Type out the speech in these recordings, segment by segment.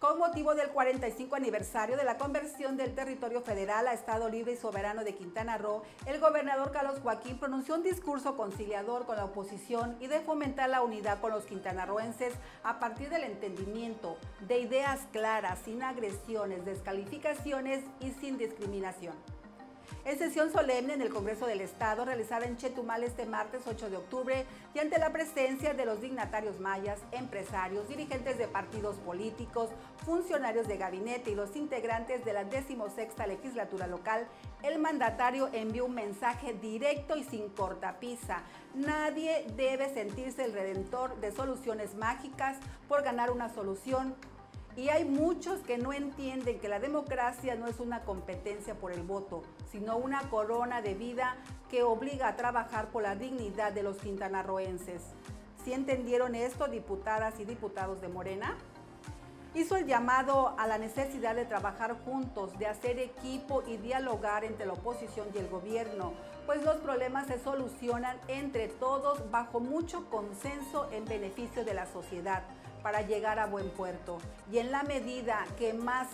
Con motivo del 45 aniversario de la conversión del territorio federal a Estado Libre y Soberano de Quintana Roo, el gobernador Carlos Joaquín pronunció un discurso conciliador con la oposición y de fomentar la unidad con los quintanarroenses a partir del entendimiento, de ideas claras, sin agresiones, descalificaciones y sin discriminación. En sesión solemne en el Congreso del Estado, realizada en Chetumal este martes 8 de octubre, y ante la presencia de los dignatarios mayas, empresarios, dirigentes de partidos políticos, funcionarios de gabinete y los integrantes de la 16ª legislatura local, el mandatario envió un mensaje directo y sin cortapisa. Nadie debe sentirse el redentor de soluciones mágicas por ganar una solución. Y hay muchos que no entienden que la democracia no es una competencia por el voto, sino una corona de vida que obliga a trabajar por la dignidad de los quintanarroenses. ¿Sí entendieron esto, diputadas y diputados de Morena? Hizo el llamado a la necesidad de trabajar juntos, de hacer equipo y dialogar entre la oposición y el gobierno, pues los problemas se solucionan entre todos bajo mucho consenso en beneficio de la sociedad, para llegar a buen puerto. Y en la medida que más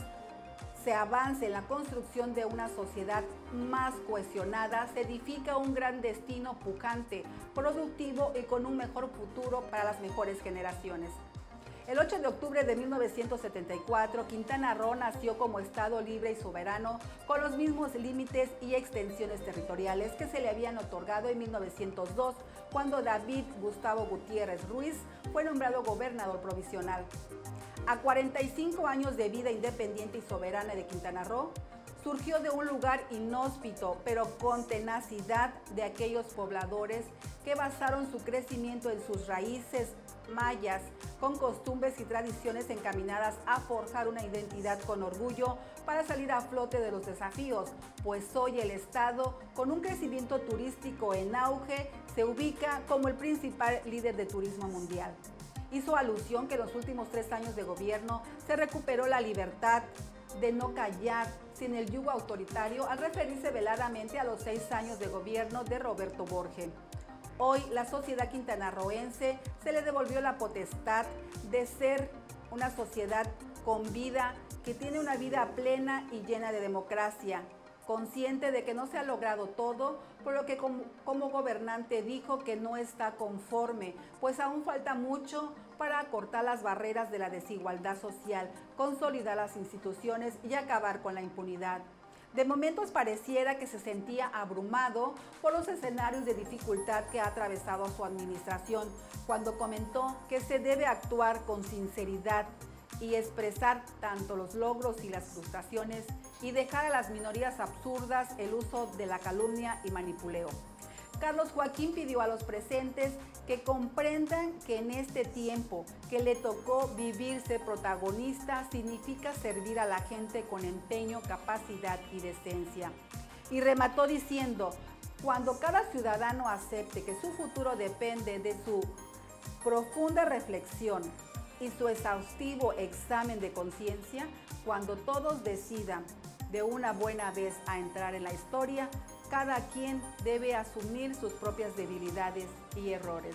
se avance en la construcción de una sociedad más cohesionada, se edifica un gran destino pujante, productivo y con un mejor futuro para las mejores generaciones. El 8 de octubre de 1974, Quintana Roo nació como Estado libre y soberano, con los mismos límites y extensiones territoriales que se le habían otorgado en 1902, cuando David Gustavo Gutiérrez Ruiz fue nombrado gobernador provisional. A 45 años de vida independiente y soberana de Quintana Roo, surgió de un lugar inhóspito, pero con tenacidad de aquellos pobladores que basaron su crecimiento en sus raíces mayas, con costumbres y tradiciones encaminadas a forjar una identidad con orgullo para salir a flote de los desafíos, pues hoy el estado, con un crecimiento turístico en auge, se ubica como el principal líder de turismo mundial. Hizo alusión que en los últimos 3 años de gobierno se recuperó la libertad de no callar sin el yugo autoritario, al referirse veladamente a los 6 años de gobierno de Roberto Borge. Hoy la sociedad quintanarroense se le devolvió la potestad de ser una sociedad con vida, que tiene una vida plena y llena de democracia, consciente de que no se ha logrado todo, por lo que como gobernante dijo que no está conforme, pues aún falta mucho para acortar las barreras de la desigualdad social, consolidar las instituciones y acabar con la impunidad. De momentos pareciera que se sentía abrumado por los escenarios de dificultad que ha atravesado su administración, cuando comentó que se debe actuar con sinceridad y expresar tanto los logros y las frustraciones, y dejar a las minorías absurdas el uso de la calumnia y manipuleo. Carlos Joaquín pidió a los presentes que comprendan que en este tiempo que le tocó vivir ser protagonista significa servir a la gente con empeño, capacidad y decencia. Y remató diciendo: cuando cada ciudadano acepte que su futuro depende de su profunda reflexión y su exhaustivo examen de conciencia, cuando todos decidan de una buena vez a entrar en la historia, cada quien debe asumir sus propias debilidades y errores.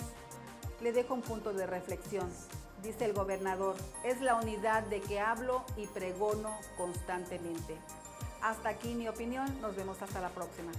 Le dejo un punto de reflexión, dice el gobernador, es la unidad de que hablo y pregono constantemente. Hasta aquí mi opinión, nos vemos hasta la próxima.